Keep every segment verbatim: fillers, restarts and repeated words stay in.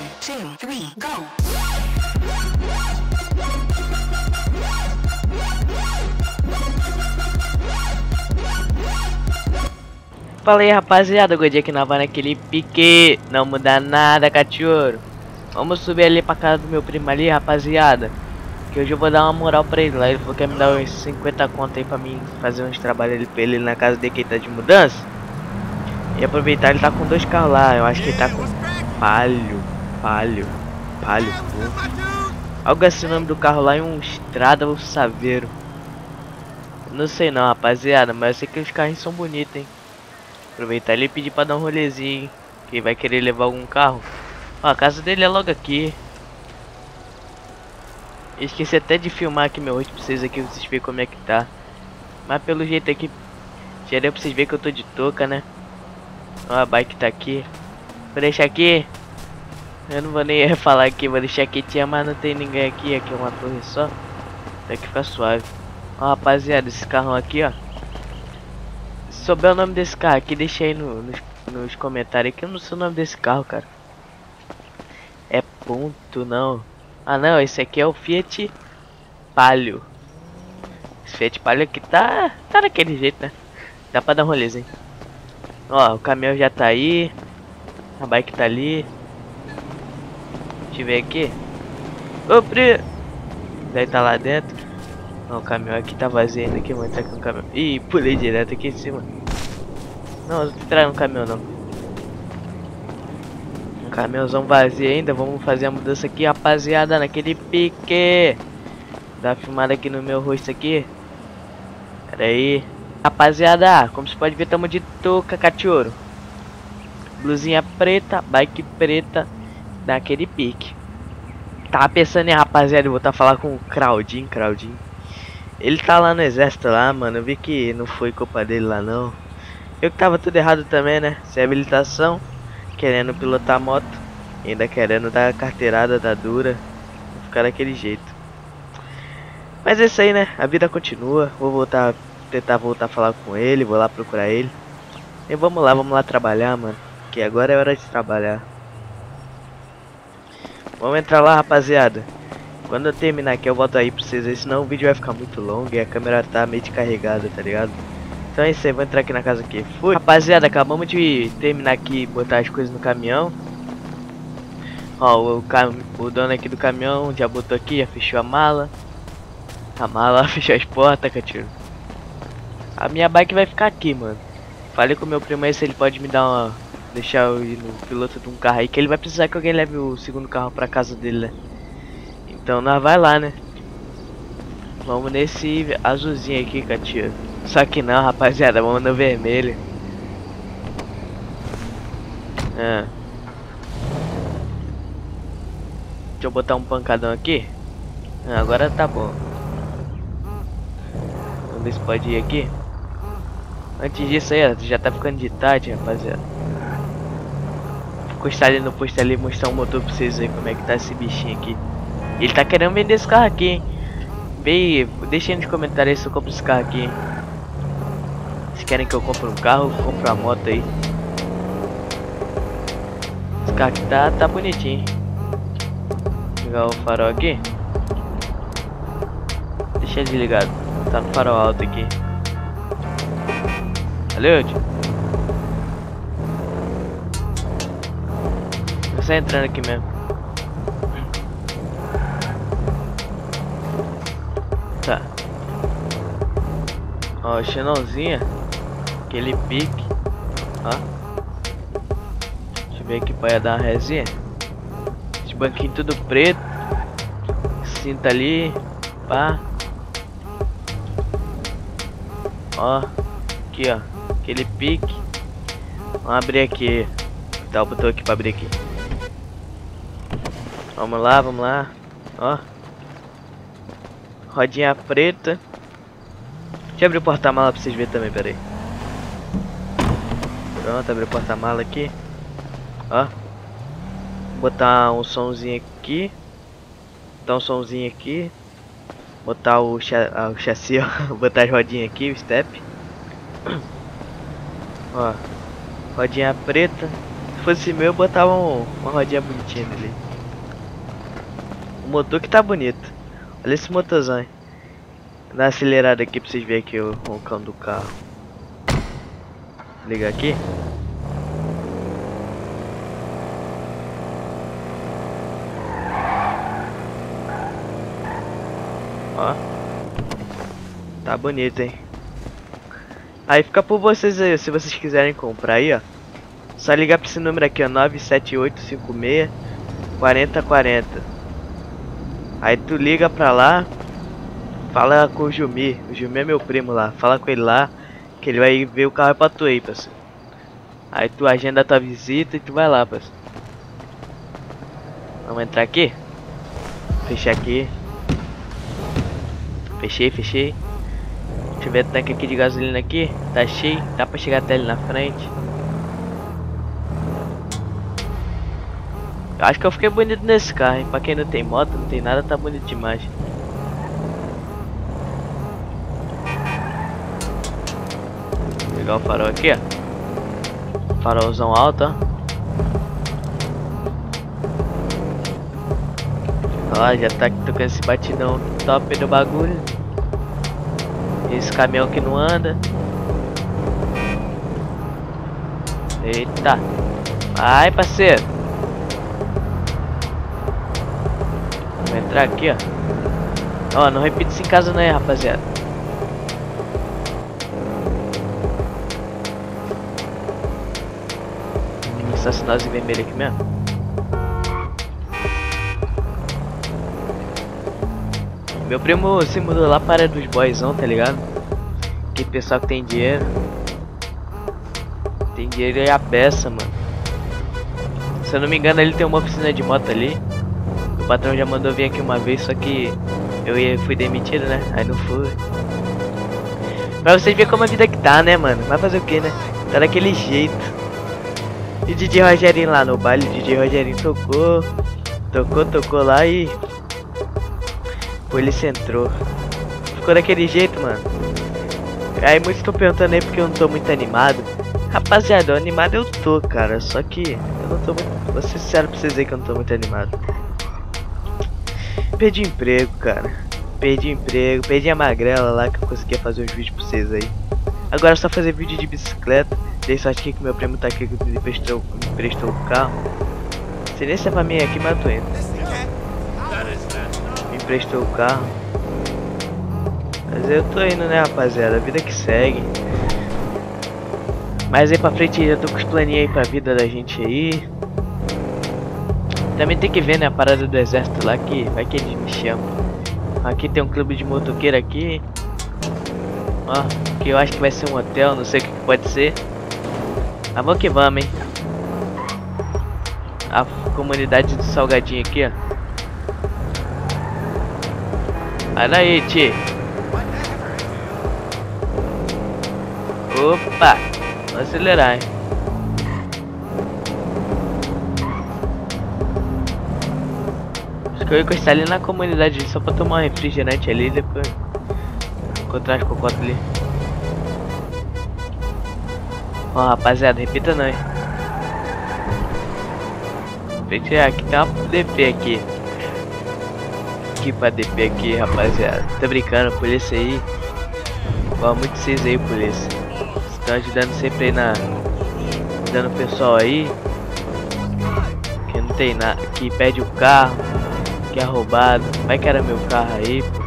One, two, three, go! Fala aí, rapaziada, o Gordinho aqui na van naquele pique. Não muda nada, cachorro. Vamos subir ali pra casa do meu primo ali, rapaziada. Que hoje eu vou dar uma moral pra ele lá. Ele falou que ia me dar uns cinquenta contos aí pra mim fazer uns trabalhos ali pra ele na casa dele que ele tá de mudança. E aproveitar, ele tá com dois carros lá. Eu acho que ele tá com Palio, Palio, Palio, pô. Algo assim o nome do carro lá, é um Estrada ou Saveiro. Não sei não, rapaziada, mas eu sei que os carros são bonitos, hein. Aproveitar ele e pedir pra dar um rolezinho, hein. Quem vai querer levar algum carro? Ó, a casa dele é logo aqui. Esqueci até de filmar aqui meu rosto pra vocês aqui, pra vocês verem como é que tá. Mas pelo jeito aqui, já deu pra vocês verem que eu tô de touca, né? Ó, a bike tá aqui. Vou deixar aqui. Eu não vou nem falar aqui, vou deixar quietinha, mas não tem ninguém aqui. Aqui é uma torre só. Daqui fica suave. Ó, rapaziada, esse carrão aqui, ó. Se souber o nome desse carro aqui, deixa aí no, nos, nos comentários que eu não sei o nome desse carro, cara. É ponto, não. Ah não, esse aqui é o Fiat Palio. Esse Fiat Palio aqui tá, tá daquele jeito, né? Dá pra dar um rolezinho. Ó, o caminhão já tá aí. A bike tá ali. Deixa eu ver aqui. Ô, Pri! Daí tá lá dentro. Ó, o caminhão aqui tá vazio ainda. Aqui, vou entrar com o caminhão. Ih, pulei direto aqui em cima. Não, não vou entrar no caminhão não. Caminhãozão vazio ainda, vamos fazer a mudança aqui, rapaziada, naquele pique. Dá uma filmada aqui no meu rosto aqui. Pera aí. Rapaziada, como vocês podem ver, tamo de touca, cachorro. Blusinha preta, bike preta, naquele pique. Tava pensando em, rapaziada, eu vou tá falar com o Claudinho, Claudinho. Ele tá lá no exército lá, mano, eu vi que não foi culpa dele lá não. Eu que tava tudo errado também, né, sem habilitação. Querendo pilotar a moto, ainda querendo dar carteirada da dura, vou ficar daquele jeito. Mas é isso aí, né? A vida continua. Vou voltar, tentar voltar a falar com ele, vou lá procurar ele. E vamos lá, vamos lá trabalhar, mano. Que agora é hora de trabalhar. Vamos entrar lá, rapaziada. Quando eu terminar aqui, eu volto aí pra vocês, senão o vídeo vai ficar muito longo e a câmera tá meio descarregada, tá ligado? Então é isso aí, vou entrar aqui na casa aqui. Fui. Rapaziada, acabamos de terminar aqui, botar as coisas no caminhão. Ó, o, cam... o dono aqui do caminhão já botou aqui, já fechou a mala. A mala, fechou as portas, cachorro. A minha bike vai ficar aqui, mano. Falei com o meu primo aí se ele pode me dar uma... Deixar eu ir no piloto de um carro aí, que ele vai precisar que alguém leve o segundo carro pra casa dele, né? Então nós vai lá, né? Vamos nesse azulzinho aqui, cachorro. Só que não, rapaziada, vamos no vermelho. Ah. Deixa eu botar um pancadão aqui. Ah, agora tá bom. Vamos ver se pode ir aqui. Antes disso aí, ó, já tá ficando de tarde, rapaziada. Vou encostar ali no posto ali e mostrar o motor pra vocês aí como é que tá esse bichinho aqui. Ele tá querendo vender esse carro aqui, hein? Bem, deixa aí nos comentários se eu compro esse carro aqui, hein? Se querem que eu compre um carro, eu compro a moto aí. Esse carro aqui tá, tá bonitinho. Ligar o farol aqui. Deixa ele ligado. Tá no farol alto aqui. Valeu, tio. Vou sair entrando aqui mesmo. Tá. Ó, xenãozinha. Aquele pique. Ó. Deixa eu ver aqui pra dar uma resinha. Esse banquinho tudo preto. Cinta ali. Pá. Ó. Aqui, ó. Aquele pique. Vamos abrir aqui. Tá, botou aqui pra abrir aqui. Vamos lá, vamos lá. Ó. Rodinha preta. Deixa eu abrir o porta-mala pra vocês verem também, peraí. Pronto, abri o porta-mala aqui. Ó. Botar um somzinho aqui. Botar um somzinho aqui. Botar o, cha ah, o chassi, ó. Botar as rodinhas aqui, o step. Ó. Rodinha preta. fosse meu, eu botava um, uma rodinha bonitinha nele. O motor que tá bonito. Olha esse motorzão. Dá uma acelerada aqui pra vocês verem aqui o roncão do carro. Liga aqui. Ó. Tá bonito, hein? Aí fica por vocês aí, se vocês quiserem comprar aí, ó. Só ligar pra esse número aqui, ó, nove sete oito cinco seis, quatro zero quatro zero. Aí tu liga pra lá, fala com o Jumi, o Jumi é meu primo lá, fala com ele lá, que ele vai ver o carro pra tu aí, parceiro. Aí tu agenda a tua visita e tu vai lá, parceiro. Vamos entrar aqui? Fechar aqui. Fechei, fechei. Deixa eu ver o tanque aqui de gasolina aqui, tá cheio, dá pra chegar até ali na frente. Acho que eu fiquei bonito nesse carro, hein? Pra quem não tem moto, não tem nada, tá bonito demais. Vou pegar o farol aqui, ó. Farolzão alto, ó. Ó, já tá aqui tocando esse batidão top do bagulho. Esse caminhão que não anda. Eita. Ai, parceiro. Vou entrar aqui, ó. Ó, não repito isso em casa, né, rapaziada. Tem um estacionalzinho vermelho aqui mesmo. Meu primo se mudou lá para dos boyzão, tá ligado? Que pessoal que tem dinheiro. Tem dinheiro e a peça, mano. Se eu não me engano, ele tem uma oficina de moto ali. O patrão já mandou vir aqui uma vez, só que eu ia, fui demitido, né? Aí não fui. Pra vocês verem como a vida que tá, né, mano? Vai fazer o que, né? Tá daquele jeito. E D J Rogerinho lá no baile, o D J Rogerinho tocou. Tocou, tocou lá e... Pô, ele se entrou. Ficou daquele jeito, mano. Aí muitos estão perguntando aí porque eu não tô muito animado. Rapaziada, animado eu tô, cara. Só que eu não tô muito... Vou ser sincero pra vocês aí que eu não tô muito animado. Perdi emprego, cara. Perdi emprego, perdi a magrela lá que eu conseguia fazer os vídeos pra vocês aí. Agora é só fazer vídeo de bicicleta. Dei sorte aqui que meu primo tá aqui, que me emprestou, me emprestou o carro. Se nem se é pra mim aqui, mas eu tô indo. Me emprestou o carro. Mas eu tô indo, né, rapaziada? A vida que segue. Mas aí pra frente eu tô com os planinhos aí pra vida da gente aí. Também tem que ver, né, a parada do exército lá, que vai que eles me chamam. Aqui tem um clube de motoqueiro aqui. Ó, que eu acho que vai ser um hotel, não sei o que, que pode ser. Ah, vamos que vamos, hein. A comunidade do Salgadinho aqui, ó. Olha aí, tio. Opa, vamos acelerar, hein. Eu ia encostar ali na comunidade só pra tomar um refrigerante ali e depois encontrar as cocotas ali. Ó, rapaziada, repita não, hein. Aqui tem uma D P aqui. Aqui pra D P aqui, rapaziada. Tô brincando, polícia aí. Ó, muito vocês aí, polícia. Estão ajudando sempre aí na... Ajudando o pessoal aí. Que não tem nada. Que perde o carro. Que é roubado, vai que era meu carro aí, pô.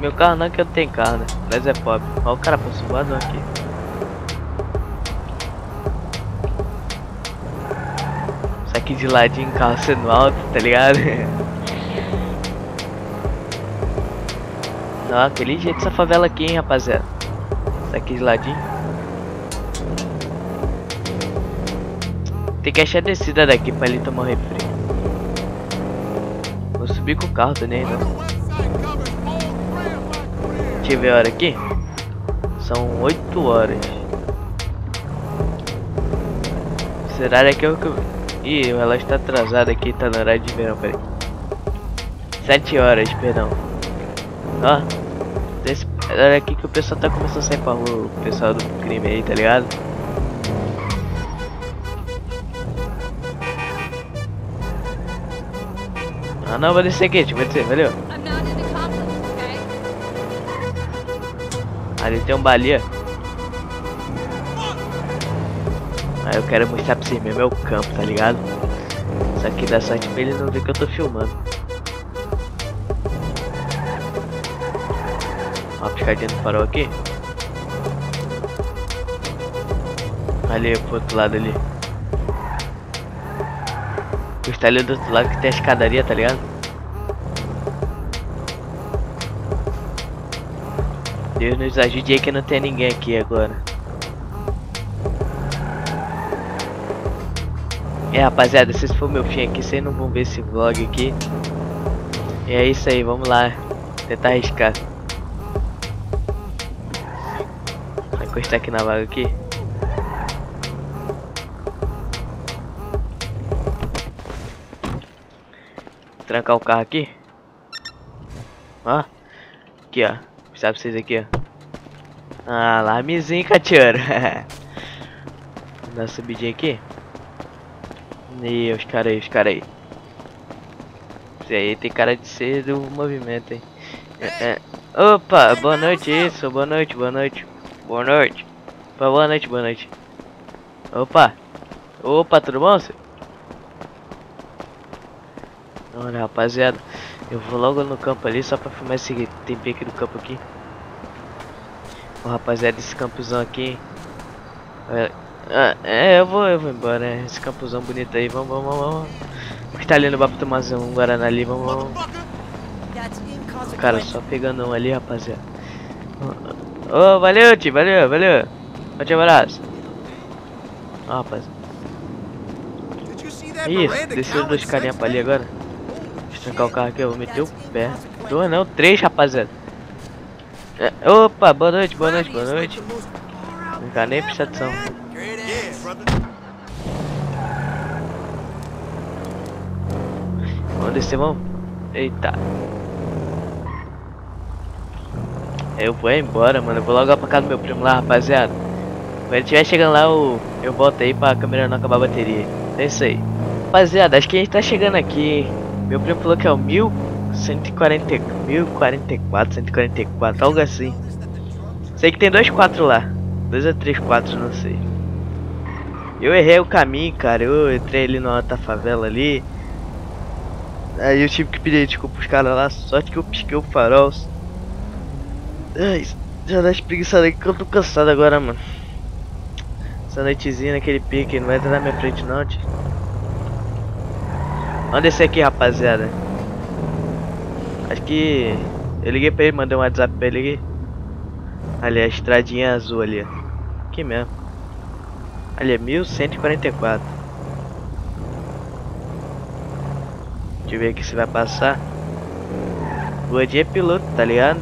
Meu carro não, que eu não tenho carro, né? Mas é pobre. Olha o cara passou voador aqui. Isso aqui de ladinho, carro sendo alto, tá ligado? Não, aquele jeito essa favela aqui, hein, rapaziada. Isso aqui de ladinho. Tem que achar a descida daqui pra ele tomar um refri. Vou subir com o carro, tô nem aí, não. Deixa eu ver a hora aqui. São oito horas. Esse horário aqui é o que eu... Ih, o relógio tá atrasado aqui, tá no horário de verão, peraí. sete horas, perdão. Ó, desse horário aqui que o pessoal tá começando a sair pra rua, o pessoal do crime aí, tá ligado? Ah não, vou descer aqui, vou descer, valeu. Ali tem um balia. Aí eu quero mostrar pra vocês mesmo meu campo, tá ligado? Isso aqui dá sorte pra ele não ver que eu tô filmando. Uma piscadinha no farol aqui. Ali pro outro lado ali. Está ali do outro lado que tem a escadaria, tá ligado? Deus nos ajude aí que não tem ninguém aqui agora. É rapaziada, se esse for meu fim aqui, vocês não vão ver esse vlog aqui. E é isso aí, vamos lá. Tentar arriscar. Vou encostar aqui na vaga aqui. Trancar o carro aqui, ó, aqui ó, sabe vocês aqui ó, ah, alarmezinho catiano, dá subidinha aqui, e os caras aí, os caras aí, isso aí tem cara de ser do movimento, hein, é, é. Opa, boa noite, isso, boa noite, boa noite, boa noite, boa noite, boa noite, opa, opa, tudo bom, senhor? Olha rapaziada, eu vou logo no campo ali só pra filmar esse tempinho aqui do campo aqui. Ó, rapaziada, esse campuzão aqui é, é, eu vou eu vou embora, né? Esse campuzão bonito aí, vamos, vamos, vamos. O que tá ali no bar pra tomar um guaraná ali, vamos, vamos. Cara, só pegando um ali, rapaziada. Ô, oh, valeu, tio, valeu, valeu. Forte abraço. Ó, rapaziada. Isso, desceu dois carinha pra ali agora. Trancar o carro aqui, eu vou meter o pé. Dois não, três rapaziada. É, opa, boa noite, boa noite, boa noite. Não tá nem prestando atenção. Vamos descer, vamos. Eita. Eu vou embora, mano. Eu vou logo pra casa do meu primo lá, rapaziada. Quando ele estiver chegando lá, eu, eu volto aí pra câmera não acabar a bateria. É isso aí. Rapaziada, acho que a gente tá chegando aqui. Meu primo falou que é o mil cento e quarenta e quatro, algo assim. Sei que tem dois quatro lá. Dois ou três quatro, não sei. Eu errei o caminho, cara. Eu entrei ali na outra favela ali. Aí eu tive que pedir desculpa pros caras lá. Sorte que eu pisquei o farol. Ai, já dá espreguiçada aqui que eu tô cansado agora, mano. Essa noitezinha naquele pique, não vai entrar na minha frente não, tio. Vamos descer aqui, rapaziada. Acho que eu liguei pra ele, mandei um WhatsApp pra ele aqui. Ali, a estradinha azul ali. Aqui mesmo. Ali é mil cento e quarenta e quatro. Deixa eu ver aqui se vai passar. Gordinho é piloto, tá ligado?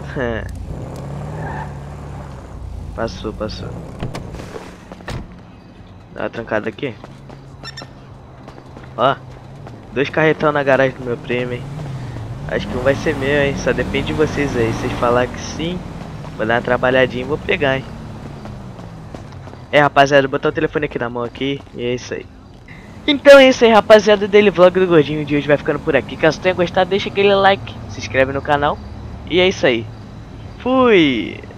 Passou, passou. Dá uma trancada aqui. Ó. Dois carretão na garagem do meu primo, hein? Acho que um vai ser meu, hein? Só depende de vocês aí. Se vocês falarem que sim, vou dar uma trabalhadinha e vou pegar, hein? É, rapaziada, vou botar o telefone aqui na mão aqui. E é isso aí. Então é isso aí, rapaziada. O Daily Vlog do Gordinho de hoje vai ficando por aqui. Caso tenha gostado, deixa aquele like. Se inscreve no canal. E é isso aí. Fui!